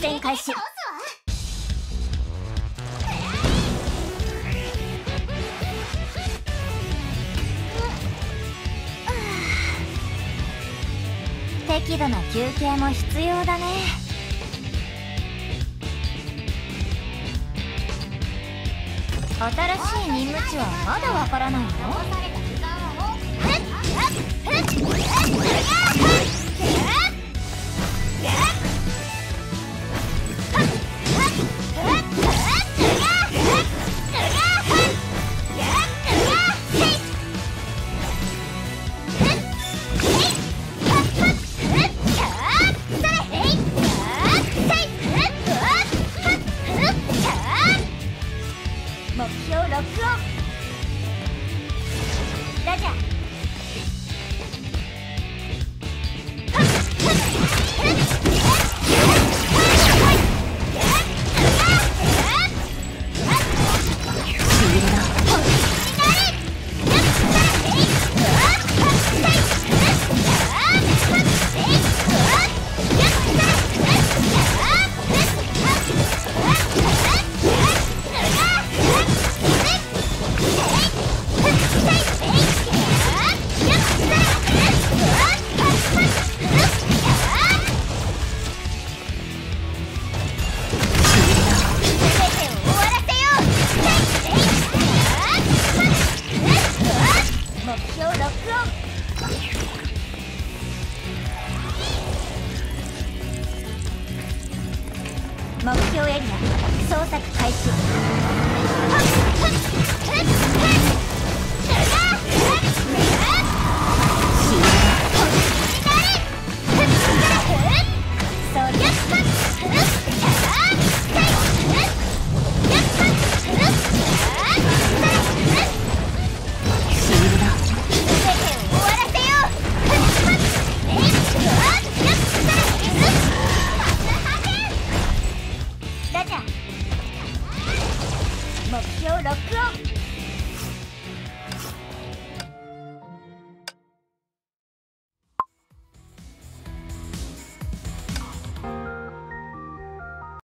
戦開始。 適度な休憩も必要だね。新しい任務地はまだわからないの？目標ロックオン。